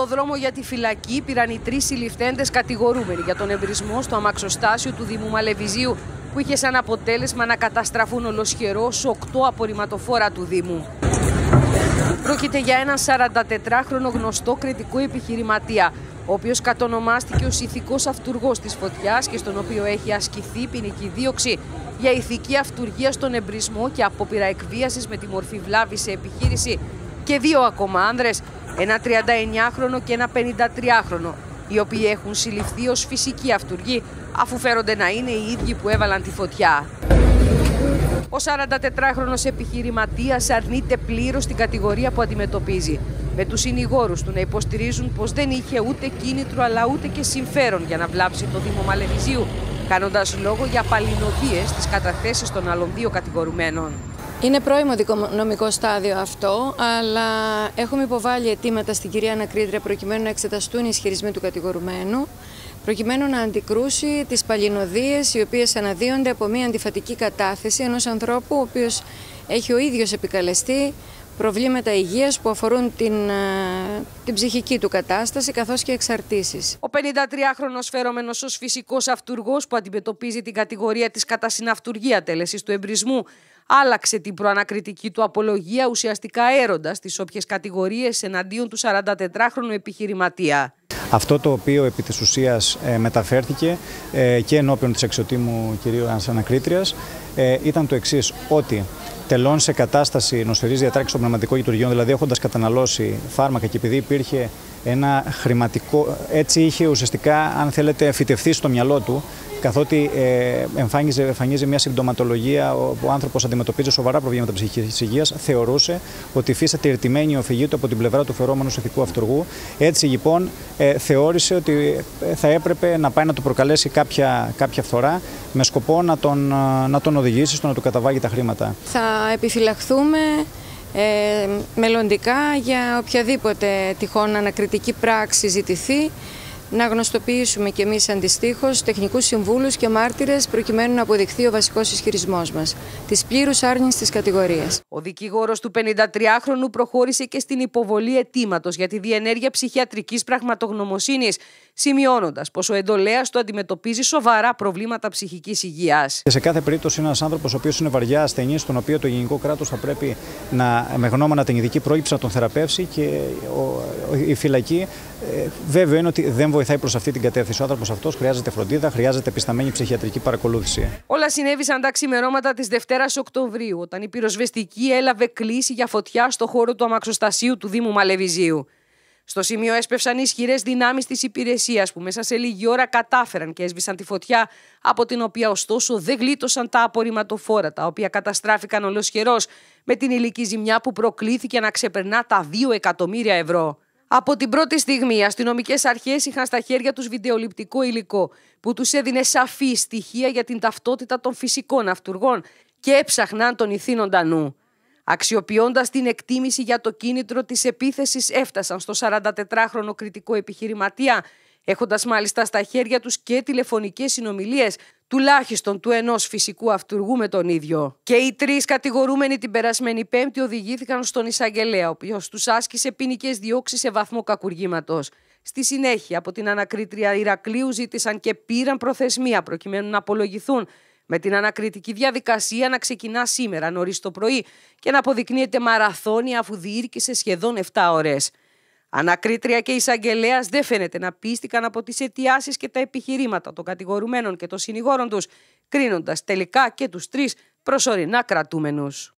ανοιχτό δρόμο για τη φυλακή πήραν οι τρεις συλληφθέντες κατηγορούμενοι για τον εμπρισμό στο αμαξοστάσιο του Δήμου Μαλεβιζίου, που είχε σαν αποτέλεσμα να καταστραφούν ολοσχερώς 8 απορριμματοφόρα του Δήμου. Πρόκειται για έναν 44χρονο γνωστό κριτικό επιχειρηματία, ο οποίος κατονομάστηκε ως ηθικός αυτουργός της φωτιάς και στον οποίο έχει ασκηθεί ποινική δίωξη για ηθική αυτουργία στον εμπρισμό και απόπειρα εκβίασης με τη μορφή βλάβη σε επιχείρηση, και δύο ακόμα άνδρες, ένα 39χρονο και ένα 53χρονο, οι οποίοι έχουν συλληφθεί ως φυσικοί αυτουργοί, αφού φέρονται να είναι οι ίδιοι που έβαλαν τη φωτιά. Ο 44χρονος επιχειρηματίας αρνείται πλήρως την κατηγορία που αντιμετωπίζει, με τους συνηγόρους του να υποστηρίζουν πως δεν είχε ούτε κίνητρο αλλά ούτε και συμφέρον για να βλάψει το Δήμο Μαλεβιζίου, κάνοντας λόγο για παλινοδίες στις καταθέσεις των άλλων δύο κατηγορουμένων. Είναι πρώιμο δικονομικό στάδιο αυτό, αλλά έχουμε υποβάλει αιτήματα στην κυρία Ανακρίτρια προκειμένου να εξεταστούν οι ισχυρισμοί του κατηγορουμένου, προκειμένου να αντικρούσει τις παλινοδίες οι οποίες αναδύονται από μια αντιφατική κατάθεση ενός ανθρώπου ο οποίος έχει ο ίδιος επικαλεστεί προβλήματα υγείας που αφορούν την ψυχική του κατάσταση καθώς και εξαρτήσεις. Ο 53χρονος φερόμενος ως φυσικός αυτουργός που αντιμετωπίζει την κατηγορία της κατά συναυτουργία τέλεσης του εμπρισμού άλλαξε την προανακριτική του απολογία, ουσιαστικά έροντας τις όποιες κατηγορίες εναντίον του 44χρονου επιχειρηματία. Αυτό το οποίο επί της ουσίας μεταφέρθηκε και ενώπιον της εξωτήμου κυρίου Ανακρίτριας ήταν το εξής, ότι τελών σε κατάσταση νοσηρής διατάραξης των πνευματικών λειτουργιών, δηλαδή έχοντας καταναλώσει φάρμακα και επειδή υπήρχε ένα χρηματικό, έτσι είχε ουσιαστικά, αν θέλετε, φυτευθεί στο μυαλό του, καθότι εμφανίζει μια συμπτωματολογία όπου ο άνθρωπος αντιμετωπίζει σοβαρά προβλήματα ψυχικής υγείας, θεωρούσε ότι υφίσταται ερτημένη η οφειλή του από την πλευρά του φερόμενου ηθικού αυτουργού. Έτσι λοιπόν θεώρησε ότι θα έπρεπε να πάει να του προκαλέσει κάποια φθορά με σκοπό να τον οδηγήσει στο να του καταβάλει τα χρήματα. Θα επιφυλαχθούμε μελλοντικά για οποιαδήποτε τυχόν ανακριτική πράξη ζητηθεί, να γνωστοποιήσουμε κι εμείς αντιστοίχως τεχνικούς συμβούλους και μάρτυρες προκειμένου να αποδειχθεί ο βασικός ισχυρισμός μας, της πλήρους άρνησης της κατηγορίας. Ο δικηγόρος του 53χρονου προχώρησε και στην υποβολή αιτήματος για τη διενέργεια ψυχιατρικής πραγματογνωμοσύνης, σημειώνοντας πως ο εντολέας του αντιμετωπίζει σοβαρά προβλήματα ψυχικής υγείας. Σε κάθε περίπτωση είναι ένας άνθρωπος ο οποίος είναι βαριά ασθενής, στον οποίο το ελληνικό κράτος θα πρέπει με γνώμονα την ειδική πρόληψη να τον θεραπεύσει και η φυλακή βέβαιο είναι ότι δεν βοηθάει προς αυτή την κατεύθυνση. Ο άνθρωπος αυτός χρειάζεται φροντίδα, χρειάζεται επισταμμένη ψυχιατρική παρακολούθηση. Όλα συνέβησαν τα ξημερώματα της Δευτέρας Οκτωβρίου, όταν η πυροσβεστική έλαβε κλήση για φωτιά στο χώρο του αμαξοστασίου του Δήμου Μαλεβιζίου. Στο σημείο έσπευσαν ισχυρές δυνάμεις της υπηρεσίας που μέσα σε λίγη ώρα κατάφεραν και έσβησαν τη φωτιά, από την οποία ωστόσο δεν γλίτωσαν τα απορριμματοφόρα, τα οποία καταστράφηκαν ολοσχερώς, με την υλική ζημιά που προκλήθηκε να ξεπερνά τα 2 εκατομμύρια ευρώ. Από την πρώτη στιγμή, οι αστυνομικές αρχές είχαν στα χέρια τους βιντεοληπτικό υλικό που τους έδινε σαφή στοιχεία για την ταυτότητα των φυσικών αυτουργών και έψαχναν τον ηθήνοντα νου. Αξιοποιώντας την εκτίμηση για το κίνητρο της επίθεσης, έφτασαν στο 44χρονο κριτικό επιχειρηματία, έχοντας μάλιστα στα χέρια τους και τηλεφωνικές συνομιλίες τουλάχιστον του ενός φυσικού αυτουργού με τον ίδιο. Και οι τρεις κατηγορούμενοι την περασμένη Πέμπτη οδηγήθηκαν στον εισαγγελέα, ο οποίος τους άσκησε ποινικές διώξεις σε βαθμό κακουργήματος. Στη συνέχεια, από την ανακρίτρια Ηρακλείου ζήτησαν και πήραν προθεσμία προκειμένου να απολογηθούν, με την ανακριτική διαδικασία να ξεκινά σήμερα νωρίς το πρωί και να αποδεικνύεται μαραθώνια, αφού διήρκησε σχεδόν 7 ώρες. Ανακρίτρια και εισαγγελέας δεν φαίνεται να πίστηκαν από τις αιτιάσεις και τα επιχειρήματα των κατηγορουμένων και των συνηγόρων τους, κρίνοντας τελικά και τους τρεις προσωρινά κρατούμενους.